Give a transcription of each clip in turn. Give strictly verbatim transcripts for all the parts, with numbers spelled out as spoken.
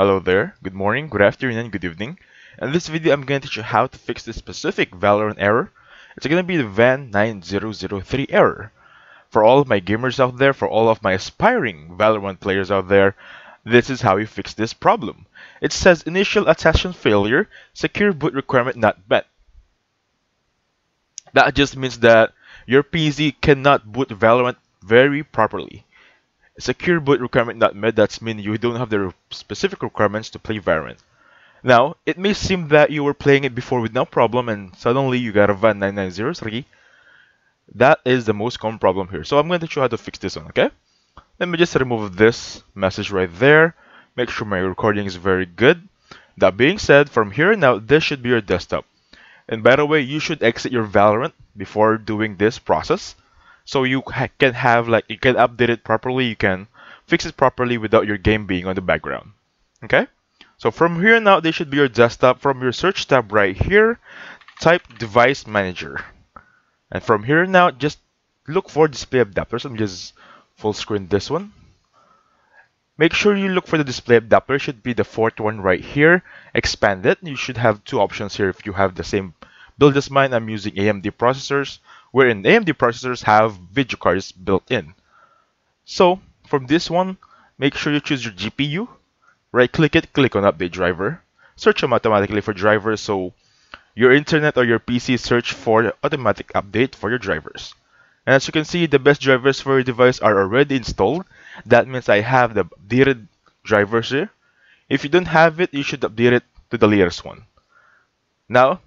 Hello there, good morning, good afternoon, and good evening. In this video, I'm going to teach you how to fix this specific Valorant error. It's going to be the V A N nine zero zero three error. For all of my gamers out there, for all of my aspiring Valorant players out there, this is how you fix this problem. It says initial attachment failure, secure boot requirement not met. That just means that your P C cannot boot Valorant very properly. Secure boot requirement not met, that's mean you don't have the specific requirements to play Valorant. Now, it may seem that you were playing it before with no problem and suddenly you got a V A N nine nine zero three. That is the most common problem here. So I'm going to show you how to fix this one, okay? Let me just remove this message right there. Make sure my recording is very good. That being said, from here on out, this should be your desktop. And by the way, you should exit your Valorant before doing this process. So you can have like you can update it properly, you can fix it properly without your game being on the background. Okay? So from here on out, this should be your desktop. From your search tab right here, type device manager. And from here on out, just look for display adapters. I'm just full screen this one. Make sure you look for the display adapter. It should be the fourth one right here. Expand it. You should have two options here if you have the same build as mine. I'm using A M D processors, wherein A M D processors have video cards built in. So from this one, make sure you choose your G P U, right click it, click on update driver, search them automatically for drivers, so your internet or your P C search for automatic update for your drivers. And as you can see, the best drivers for your device are already installed. That means I have the updated drivers here. If you don't have it, you should update it to the latest one. Now,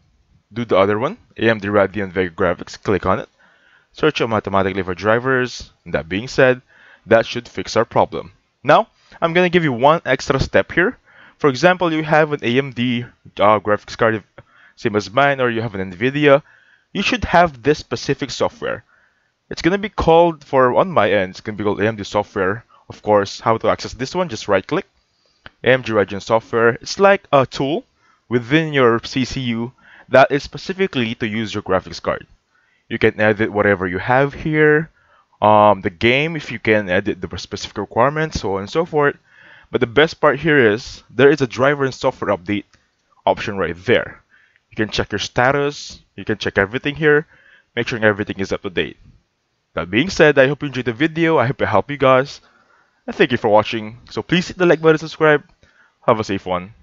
do the other one, A M D Radeon Vega graphics, click on it, search them automatically for drivers. And that being said, that should fix our problem. Now, I'm going to give you one extra step here. For example, you have an A M D uh, graphics card, same as mine, or you have an NVIDIA. You should have this specific software. It's going to be called, for on my end, it's going to be called A M D software. Of course, how to access this one, just right click, A M D Radeon software. It's like a tool within your C C U that is specifically to use your graphics card. You can edit whatever you have here, um, the game, if you can edit the specific requirements, so on and so forth. But the best part here is, there is a driver and software update option right there. You can check your status, you can check everything here, make sure everything is up to date. That being said, I hope you enjoyed the video, I hope I helped you guys, and thank you for watching. So please hit the like button, subscribe, have a safe one.